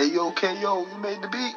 Hey yo, K.O, you made the beat?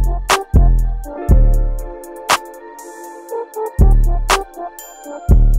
We'll be right back.